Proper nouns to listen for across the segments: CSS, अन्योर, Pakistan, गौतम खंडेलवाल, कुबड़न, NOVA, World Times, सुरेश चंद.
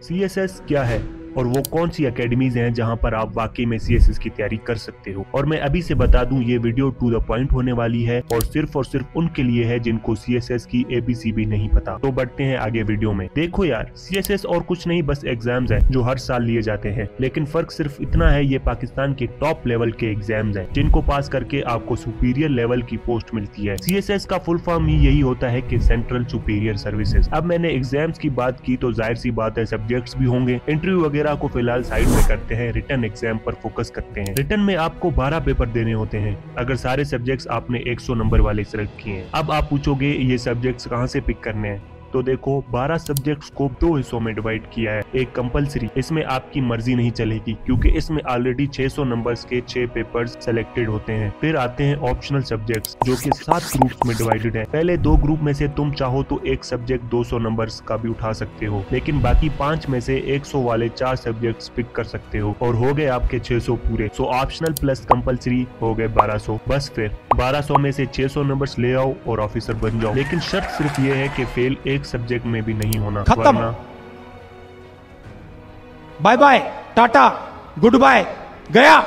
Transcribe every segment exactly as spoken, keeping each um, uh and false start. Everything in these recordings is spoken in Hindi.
सी एस एस क्या है और वो कौन सी अकेडमीज हैं जहां पर आप वाकई में सी एस एस की तैयारी कर सकते हो। और मैं अभी से बता दूं, ये वीडियो टू द पॉइंट होने वाली है और सिर्फ और सिर्फ उनके लिए है जिनको सी एस एस की ए बी सी भी नहीं पता। तो बढ़ते हैं आगे वीडियो में। देखो यार, सी एस एस और कुछ नहीं बस एग्जाम्स हैं जो हर साल लिए जाते हैं, लेकिन फर्क सिर्फ इतना है ये पाकिस्तान के टॉप लेवल के एग्जाम्स हैं जिनको पास करके आपको सुपीरियर लेवल की पोस्ट मिलती है। सी एस एस का फुल फॉर्म ही यही होता है की सेंट्रल सुपीरियर सर्विसेज। अब मैंने एग्जाम्स की बात की तो जाहिर सी बात है सब्जेक्ट्स भी होंगे। इंटरव्यू को फिलहाल साइड में करते हैं, रिटन एग्जाम पर फोकस करते हैं। रिटन में आपको बारह पेपर देने होते हैं अगर सारे सब्जेक्ट्स आपने एक सौ नंबर वाले सिलेक्ट किए हैं। अब आप पूछोगे ये सब्जेक्ट्स कहां से पिक करने हैं, तो देखो बारह सब्जेक्ट्स को दो हिस्सों में डिवाइड किया है। एक कंपलसरी, इसमें आपकी मर्जी नहीं चलेगी क्योंकि इसमें ऑलरेडी छह सौ नंबर्स के छह पेपर्स सिलेक्टेड होते हैं। फिर आते हैं ऑप्शनल सब्जेक्ट्स जो कि सात ग्रुप्स में डिवाइडेड हैं। पहले दो ग्रुप में से तुम चाहो तो एक सब्जेक्ट दो सौ नंबर्स का भी उठा सकते हो, लेकिन बाकी पांच में से एक सौ वाले चार सब्जेक्ट पिक कर सकते हो और हो गए आपके छह सौ पूरे। सो ऑप्शनल प्लस कंपल्सरी हो गए बारह सौ। बस फिर बारह सौ में से छह सौ नंबर्स ले आओ और ऑफिसर बन जाओ, लेकिन शर्त सिर्फ ये है कि फेल एक सब्जेक्ट में भी नहीं होना, वरना bye bye Tata good bye गया।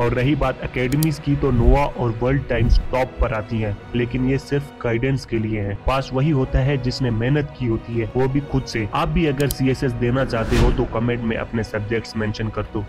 और रही बात अकेडमीज की, तो नोवा और वर्ल्ड टाइम्स टॉप पर आती हैं, लेकिन ये सिर्फ गाइडेंस के लिए हैं। पास वही होता है जिसने मेहनत की होती है, वो भी खुद से। आप भी अगर सी एस एस देना चाहते हो तो कमेंट में अपने सब्जेक्ट्स मेंशन कर दो।